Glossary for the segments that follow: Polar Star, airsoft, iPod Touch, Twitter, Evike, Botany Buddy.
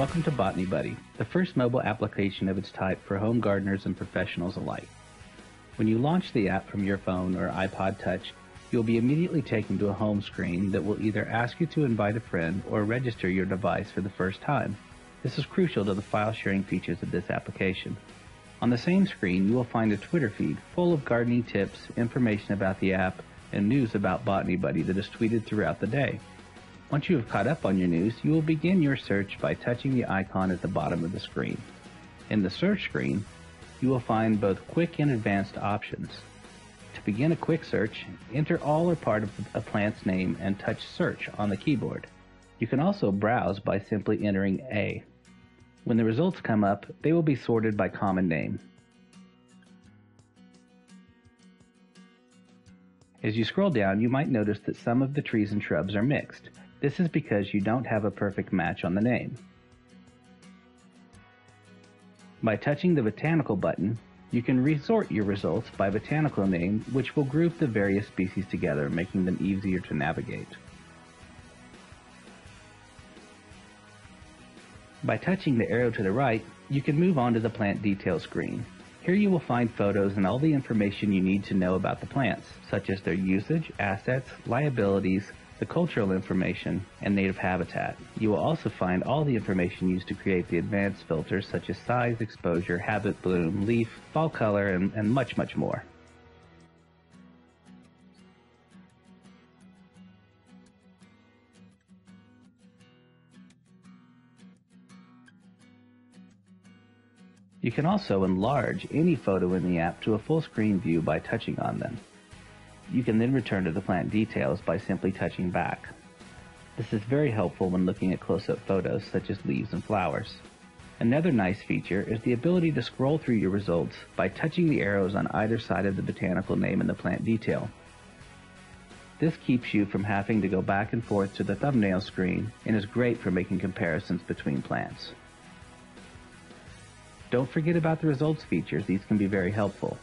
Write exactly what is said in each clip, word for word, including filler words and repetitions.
welcome to Botany Buddy, the first mobile application of its type for home gardeners and professionals alike. When you launch the app from your phone or iPod Touch, you'll be immediately taken to a home screen that will either ask you to invite a friend or register your device for the first time. This is crucial to the file sharing features of this application. On the same screen, you will find a Twitter feed full of gardening tips, information about the app, and news about Botany Buddy that is tweeted throughout the day. Once you have caught up on your news, you will begin your search by touching the icon at the bottom of the screen. In the search screen, you will find both quick and advanced options. To begin a quick search, enter all or part of a plant's name and touch Search on the keyboard. You can also browse by simply entering A. When the results come up, they will be sorted by common name. As you scroll down, you might notice that some of the trees and shrubs are mixed. This is because you don't have a perfect match on the name. By touching the Botanical button, you can resort your results by botanical name, which will group the various species together, making them easier to navigate. By touching the arrow to the right, you can move on to the plant details screen. Here you will find photos and all the information you need to know about the plants, such as their usage, assets, liabilities, the cultural information, and native habitat. You will also find all the information used to create the advanced filters such as size, exposure, habit, bloom, leaf, fall color, and, and much, much more. You can also enlarge any photo in the app to a full screen view by touching on them. You can then return to the plant details by simply touching back. This is very helpful when looking at close-up photos such as leaves and flowers. Another nice feature is the ability to scroll through your results by touching the arrows on either side of the botanical name and the plant detail. This keeps you from having to go back and forth to the thumbnail screen and is great for making comparisons between plants. Don't forget about the results features. These can be very helpful.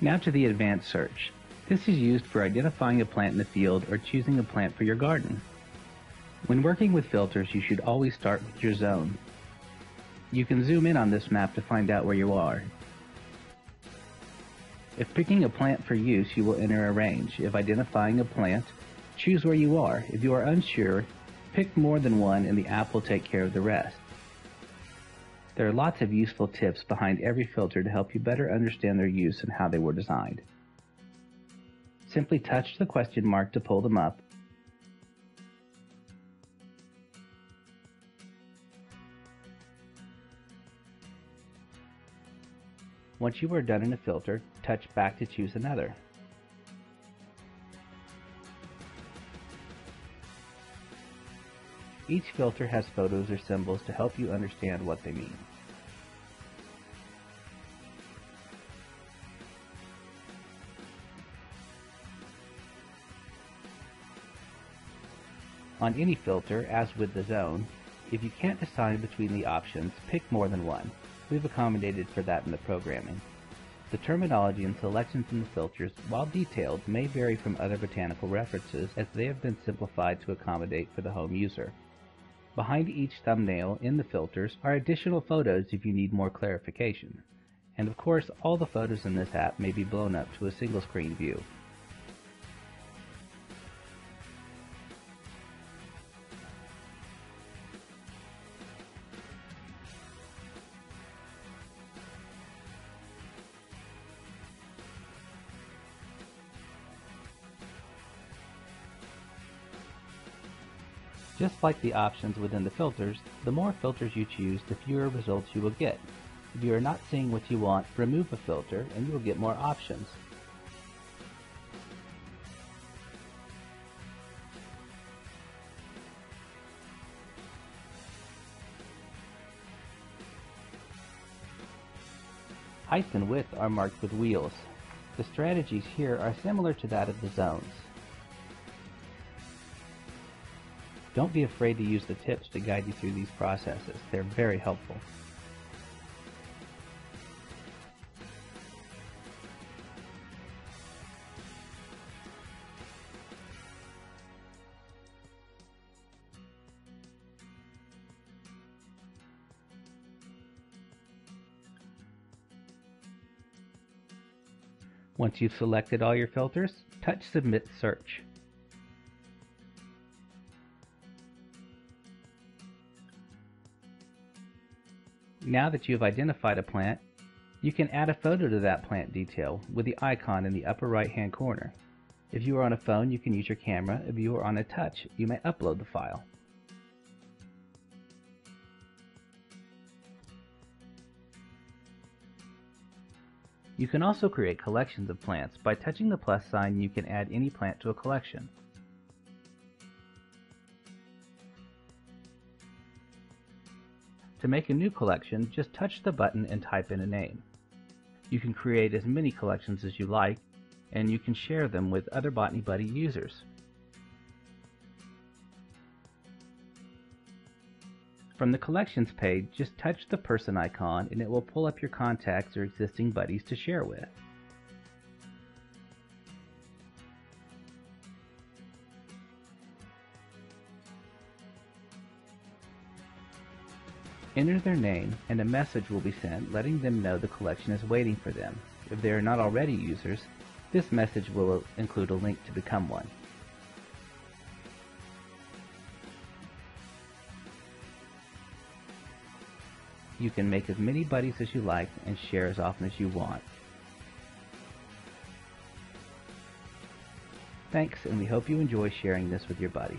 Now to the advanced search. This is used for identifying a plant in the field or choosing a plant for your garden. When working with filters, you should always start with your zone. You can zoom in on this map to find out where you are. If picking a plant for use, you will enter a range. If identifying a plant, choose where you are. If you are unsure, pick more than one and the app will take care of the rest. There are lots of useful tips behind every filter to help you better understand their use and how they were designed. Simply touch the question mark to pull them up. Once you are done in a filter, touch back to choose another. Each filter has photos or symbols to help you understand what they mean. On any filter, as with the zone, if you can't decide between the options, pick more than one. We've accommodated for that in the programming. The terminology and selections in the filters, while detailed, may vary from other botanical references as they have been simplified to accommodate for the home user. Behind each thumbnail in the filters are additional photos if you need more clarification. And of course, all the photos in this app may be blown up to a single screen view. Just like the options within the filters, the more filters you choose, the fewer results you will get. If you are not seeing what you want, remove a filter and you will get more options. Height and width are marked with wheels. The strategies here are similar to that of the zones. Don't be afraid to use the tips to guide you through these processes. They're very helpful. Once you've selected all your filters, touch Submit Search. Now that you've identified a plant, you can add a photo to that plant detail with the icon in the upper right hand corner. If you are on a phone, you can use your camera. If you are on a touch, you may upload the file. You can also create collections of plants. By touching the plus sign, you can add any plant to a collection. To make a new collection, just touch the button and type in a name. You can create as many collections as you like, and you can share them with other Botany Buddy users. From the collections page, just touch the person icon and it will pull up your contacts or existing buddies to share with. Enter their name and a message will be sent letting them know the collection is waiting for them. If they are not already users, this message will include a link to become one. You can make as many buddies as you like and share as often as you want. Thanks, and we hope you enjoy sharing this with your buddies.